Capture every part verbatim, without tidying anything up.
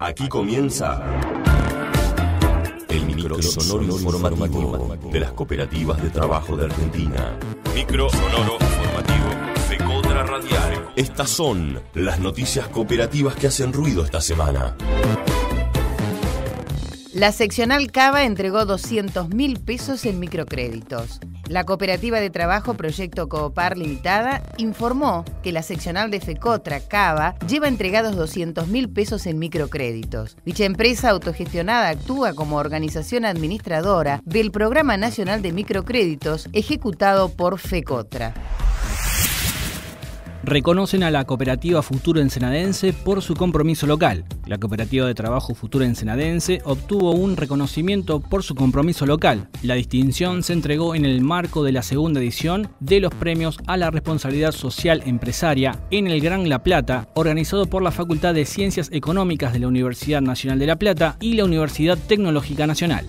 Aquí comienza el microsonoro informativo de las cooperativas de trabajo de Argentina. Microsonoro informativo FECOOTRA Radial. Estas son las noticias cooperativas que hacen ruido esta semana. La seccional Cava entregó doscientos mil pesos en microcréditos. La Cooperativa de Trabajo Proyecto Coopar Limitada informó que la seccional de FECOOTRA Cava lleva entregados doscientos mil pesos en microcréditos. Dicha empresa autogestionada actúa como organización administradora del Programa Nacional de Microcréditos ejecutado por FECOOTRA. Reconocen a la Cooperativa Futuro Ensenadense por su compromiso local. La Cooperativa de Trabajo Futuro Ensenadense obtuvo un reconocimiento por su compromiso local. La distinción se entregó en el marco de la segunda edición de los premios a la responsabilidad social empresaria en el Gran La Plata, organizado por la Facultad de Ciencias Económicas de la Universidad Nacional de La Plata y la Universidad Tecnológica Nacional.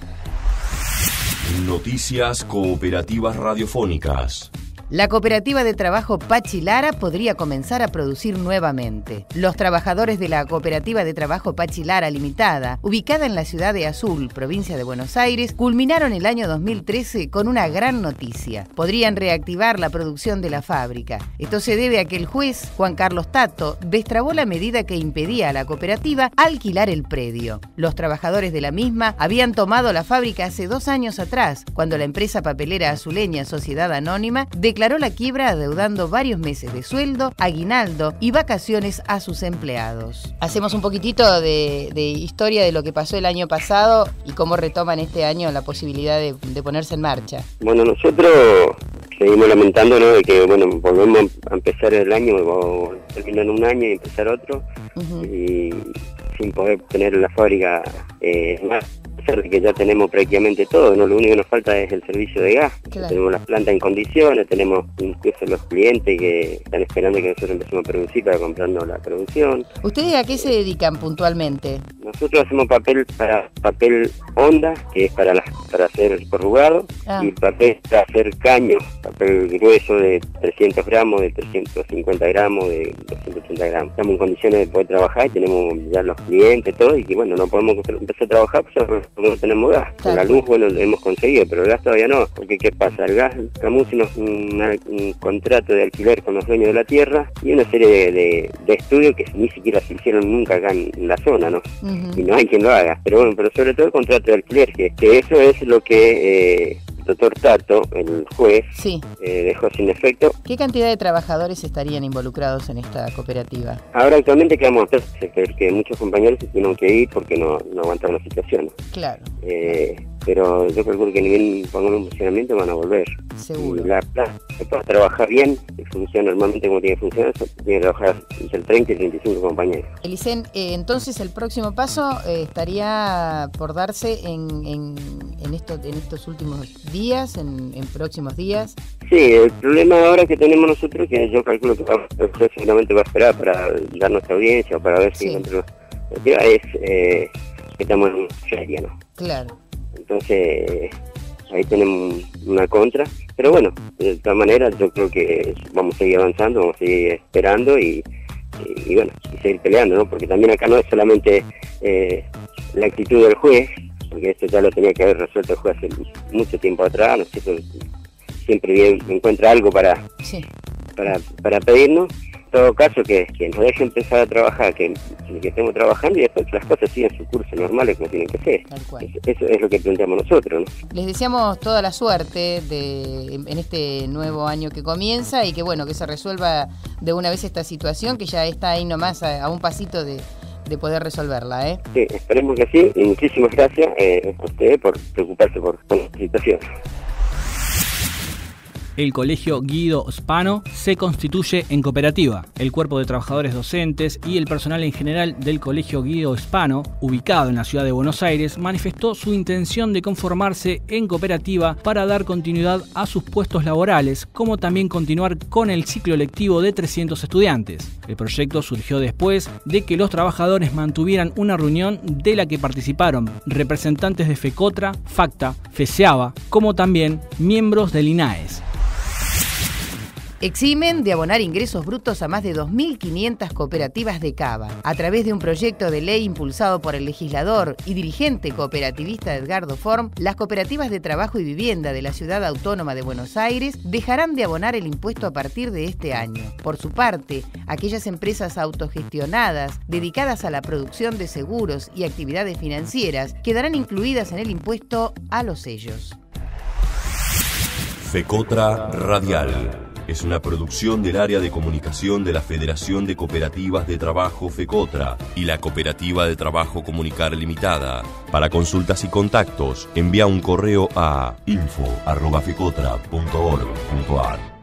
Noticias Cooperativas Radiofónicas. La cooperativa de trabajo Pachilara podría comenzar a producir nuevamente. Los trabajadores de la cooperativa de trabajo Pachilara Limitada, ubicada en la ciudad de Azul, provincia de Buenos Aires, culminaron el año dos mil trece con una gran noticia. Podrían reactivar la producción de la fábrica. Esto se debe a que el juez, Juan Carlos Tato, destrabó la medida que impedía a la cooperativa alquilar el predio. Los trabajadores de la misma habían tomado la fábrica hace dos años atrás, cuando la empresa papelera azuleña Sociedad Anónima de declaró la quiebra adeudando varios meses de sueldo, aguinaldo y vacaciones a sus empleados. Hacemos un poquitito de, de historia de lo que pasó el año pasado y cómo retoman este año la posibilidad de, de ponerse en marcha. Bueno, nosotros seguimos lamentándonos de que, bueno, volvemos a empezar el año, terminar un año y empezar otro, uh-huh. y sin poder tener la fábrica eh, más. Que ya tenemos prácticamente todo, ¿no? Lo único que nos falta es el servicio de gas. Claro. Tenemos las plantas en condiciones, tenemos incluso los clientes que están esperando que nosotros empecemos a producir para comprarnos la producción. ¿Ustedes a qué se dedican puntualmente? Nosotros hacemos papel para papel onda, que es para las, para hacer corrugado, ah. y papel para hacer caño, papel grueso de trescientos gramos, de trescientos cincuenta gramos, de doscientos ochenta gramos. Estamos en condiciones de poder trabajar y tenemos ya los clientes, todo, y que bueno, no podemos empezar a trabajar, pues no tenemos gas. Claro. La luz, bueno, lo hemos conseguido, pero el gas todavía no, porque ¿qué pasa? El gas, Camus hizo un, un contrato de alquiler con los dueños de la tierra y una serie de, de, de estudios que ni siquiera se hicieron nunca acá en la zona, ¿no? Uh-huh. Y no hay quien lo haga, pero bueno, pero sobre todo el contrato de alquiler, que, que eso es lo que... Eh, doctor Tato, el juez, sí. eh, dejó sin efecto. ¿Qué cantidad de trabajadores estarían involucrados en esta cooperativa? Ahora actualmente quedamos tres, porque muchos compañeros se tienen que ir porque no, no aguantaron la situación. Claro. Eh, pero yo calculo que a nivel pongan un funcionamiento van a volver. Seguro. La plaza para trabajar bien, funciona normalmente como tiene que funcionar, tiene que trabajar entre treinta y treinta y cinco compañeros. Elisén, eh, entonces el próximo paso eh, estaría por darse en, en, en, esto, en estos últimos días, en, en próximos días. Sí, el problema ahora que tenemos nosotros, que yo calculo que vamos, seguramente va a esperar para dar nuestra audiencia o para ver si sí. nosotros, es eh, que estamos en feria, ¿no? Claro. Entonces, ahí tenemos una contra, pero bueno, de todas maneras yo creo que vamos a seguir avanzando, vamos a seguir esperando y, y, y bueno, y seguir peleando, ¿no? Porque también acá no es solamente eh, la actitud del juez, porque esto ya lo tenía que haber resuelto el juez hace mucho tiempo atrás, nosotros siempre bien encuentra algo para, sí. para, para pedirnos. Todo caso que, que nos deje empezar a trabajar, que, que estemos trabajando y después las cosas siguen su curso normales como tienen que ser. Tal cual. Eso, eso es lo que planteamos nosotros, ¿no? Les deseamos toda la suerte de, en este nuevo año que comienza y que bueno, que se resuelva de una vez esta situación que ya está ahí nomás a, a un pasito de, de poder resolverla, ¿eh? Sí, esperemos que sí y muchísimas gracias eh, a ustedes por preocuparse por, por la situación. El Colegio Guido Spano se constituye en cooperativa. El cuerpo de trabajadores docentes y el personal en general del Colegio Guido Spano, ubicado en la ciudad de Buenos Aires, manifestó su intención de conformarse en cooperativa para dar continuidad a sus puestos laborales, como también continuar con el ciclo lectivo de trescientos estudiantes. El proyecto surgió después de que los trabajadores mantuvieran una reunión de la que participaron representantes de FECOOTRA, FACTA, FESEABA, como también miembros del INAES. eximen de abonar ingresos brutos a más de dos mil quinientas cooperativas de Cava. A través de un proyecto de ley impulsado por el legislador y dirigente cooperativista Edgardo Form, las cooperativas de trabajo y vivienda de la Ciudad Autónoma de Buenos Aires dejarán de abonar el impuesto a partir de este año. Por su parte, aquellas empresas autogestionadas dedicadas a la producción de seguros y actividades financieras quedarán incluidas en el impuesto a los sellos. FECOOTRA Radial es una producción del área de comunicación de la Federación de Cooperativas de Trabajo FECOOTRA y la Cooperativa de Trabajo Comunicar Limitada. Para consultas y contactos, envía un correo a info arroba fecotra punto org punto ar.